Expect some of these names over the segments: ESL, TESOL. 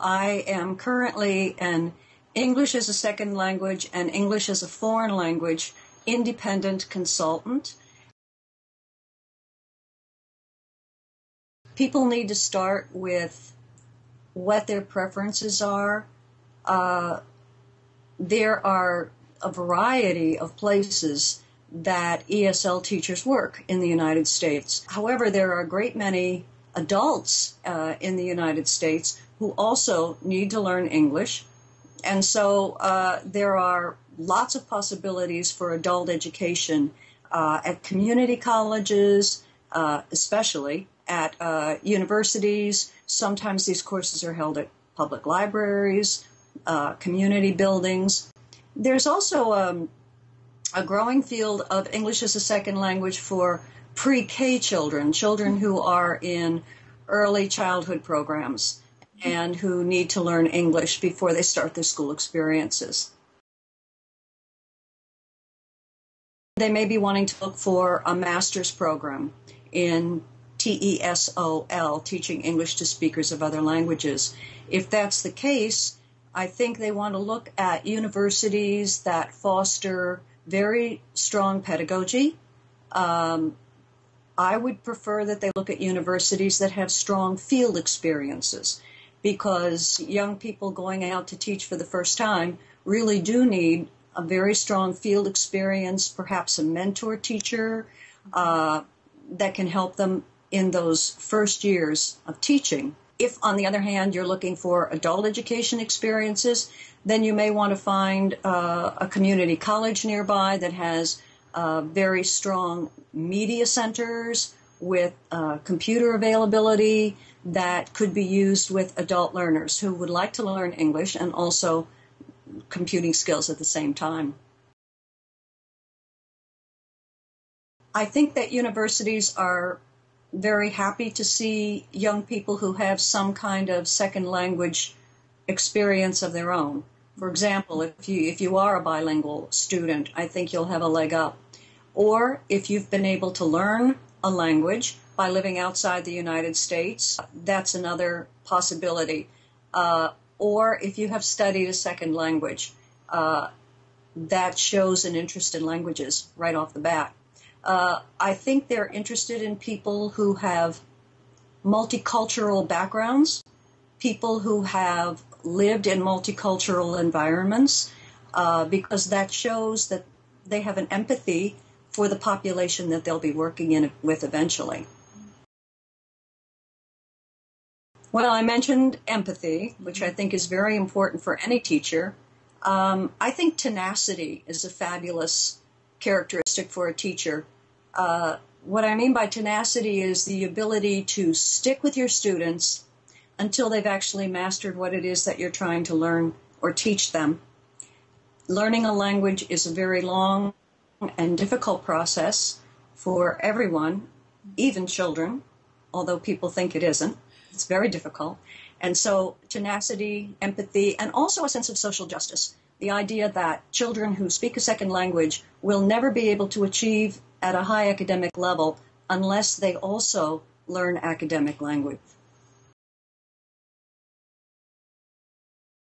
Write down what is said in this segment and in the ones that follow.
I am currently an English as a second language and English as a foreign language independent consultant. People need to start with what their preferences are. There are a variety of places that ESL teachers work in the United States. However, there are a great many adults in the United States who also need to learn English. And so there are lots of possibilities for adult education at community colleges, especially at universities. Sometimes these courses are held at public libraries, community buildings. There's also a growing field of English as a second language for pre-K children, children who are in early childhood programs and who need to learn English before they start their school experiences. They may be wanting to look for a master's program in TESOL, Teaching English to Speakers of Other Languages. If that's the case, I think they want to look at universities that foster very strong pedagogy. I would prefer that they look at universities that have strong field experiences, because young people going out to teach for the first time really do need a very strong field experience, perhaps a mentor teacher that can help them in those first years of teaching. If, on the other hand, you're looking for adult education experiences, then you may want to find a community college nearby that has very strong media centers with computer availability that could be used with adult learners who would like to learn English and also computing skills at the same time. I think that universities are very happy to see young people who have some kind of second language experience of their own. For example, if you are a bilingual student, I think you'll have a leg up. Or if you've been able to learn a language by living outside the United States, that's another possibility. Or if you have studied a second language, that shows an interest in languages right off the bat. I think they're interested in people who have multicultural backgrounds, people who have lived in multicultural environments, because that shows that they have an empathy for the population that they'll be working with eventually. Well, I mentioned empathy, which I think is very important for any teacher. I think tenacity is a fabulous characteristic for a teacher. What I mean by tenacity is the ability to stick with your students until they've actually mastered what it is that you're trying to learn or teach them. Learning a language is a very long and difficult process for everyone, even children, although people think it isn't. It's very difficult. And so tenacity, empathy, and also a sense of social justice. The idea that children who speak a second language will never be able to achieve at a high academic level unless they also learn academic language.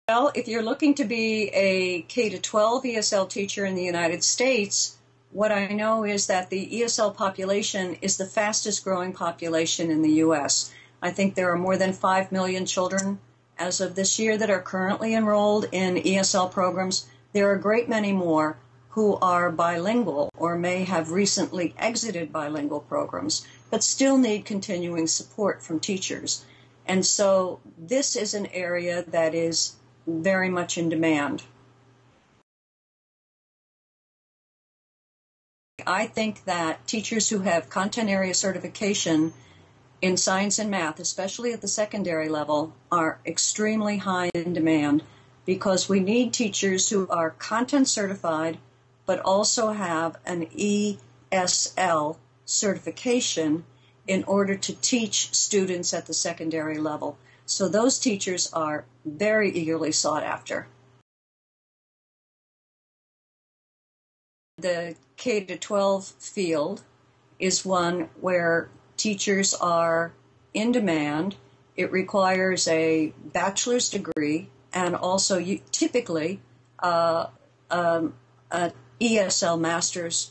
Well, if you're looking to be a K-12 ESL teacher in the United States, what I know is that the ESL population is the fastest growing population in the U.S. I think there are more than 5 million children as of this year that are currently enrolled in ESL programs. There are a great many more who are bilingual or may have recently exited bilingual programs, but still need continuing support from teachers. And so this is an area that is very much in demand. I think that teachers who have content area certification in science and math, especially at the secondary level, are extremely high in demand because we need teachers who are content certified but also have an ESL certification in order to teach students at the secondary level. So those teachers are very eagerly sought after. The K-12 field is one where teachers are in demand It requires a bachelor's degree and also typically an ESL master's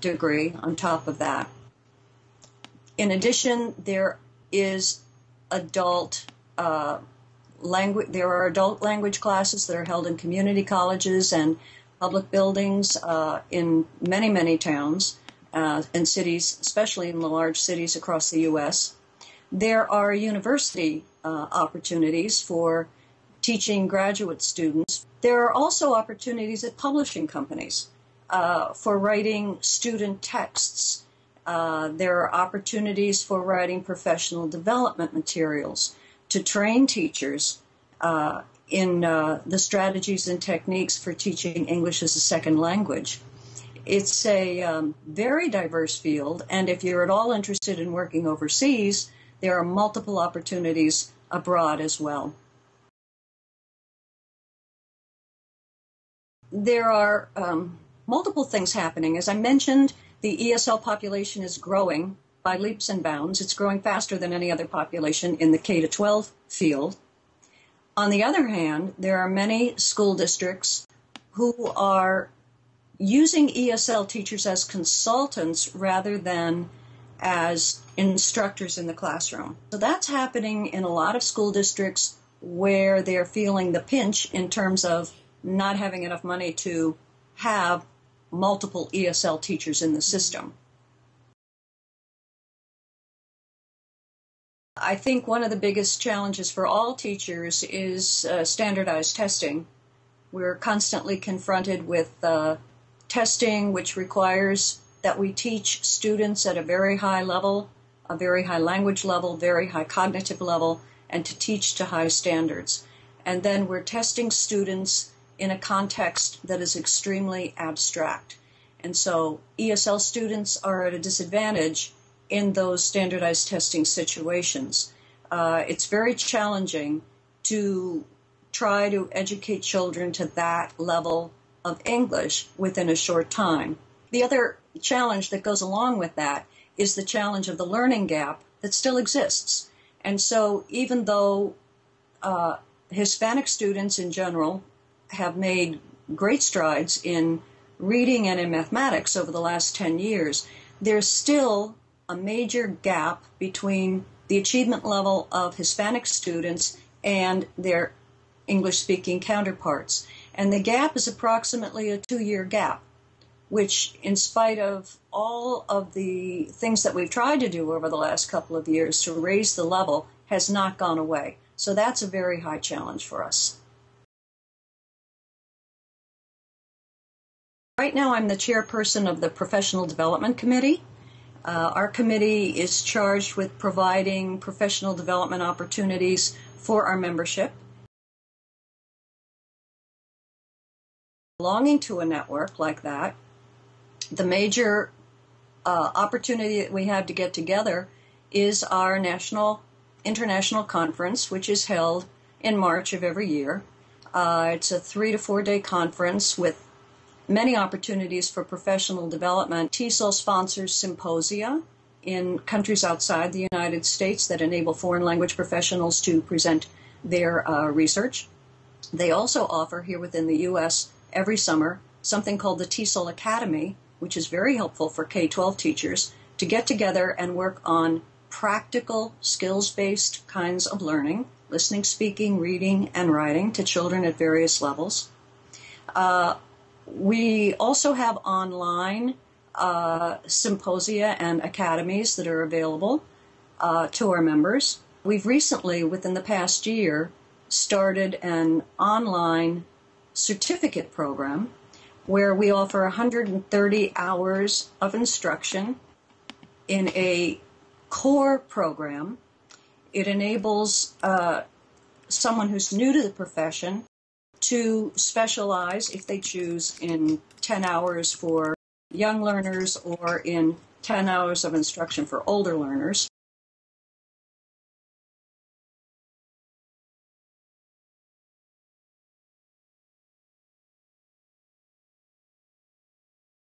degree on top of that. In addition, there is adult language. There are adult language classes that are held in community colleges and public buildings in many towns and cities, especially in the large cities across the U.S. There are university opportunities for teaching graduate students. There are also opportunities at publishing companies for writing student texts. There are opportunities for writing professional development materials to train teachers in the strategies and techniques for teaching English as a second language. It's a very diverse field, and if you're at all interested in working overseas, there are multiple opportunities abroad as well. There are multiple things happening. As I mentioned, the ESL population is growing by leaps and bounds. It's growing faster than any other population in the K-12 field. On the other hand, there are many school districts who are using ESL teachers as consultants rather than as instructors in the classroom. So that's happening in a lot of school districts where they're feeling the pinch in terms of not having enough money to have multiple ESL teachers in the system. I think one of the biggest challenges for all teachers is standardized testing. We're constantly confronted with testing, which requires that we teach students at a very high level, a very high language level, very high cognitive level, and to teach to high standards. And then we're testing students in a context that is extremely abstract. And so ESL students are at a disadvantage in those standardized testing situations. It's very challenging to try to educate children to that level of English within a short time. The other challenge that goes along with that is the challenge of the learning gap that still exists. And so even though Hispanic students in general have made great strides in reading and in mathematics over the last 10 years, there's still a major gap between the achievement level of Hispanic students and their English-speaking counterparts. And the gap is approximately a 2-year gap, which in spite of all of the things that we've tried to do over the last couple of years to raise the level has not gone away. So that's a very high challenge for us. Right now I'm the chairperson of the Professional Development Committee. Our committee is charged with providing professional development opportunities for our membership. Belonging to a network like that, the major opportunity that we have to get together is our national international conference, which is held in March of every year. It's a 3- to 4-day conference with many opportunities for professional development. TESOL sponsors symposia in countries outside the United States that enable foreign language professionals to present their research. They also offer here within the U.S. every summer something called the TESOL Academy, which is very helpful for K-12 teachers to get together and work on practical, skills-based kinds of learning, listening, speaking, reading, and writing to children at various levels. We also have online symposia and academies that are available to our members. We've recently, within the past year, started an online certificate program where we offer 130 hours of instruction in a core program. It enables someone who's new to the profession to specialize, if they choose, in 10 hours for young learners or in 10 hours of instruction for older learners.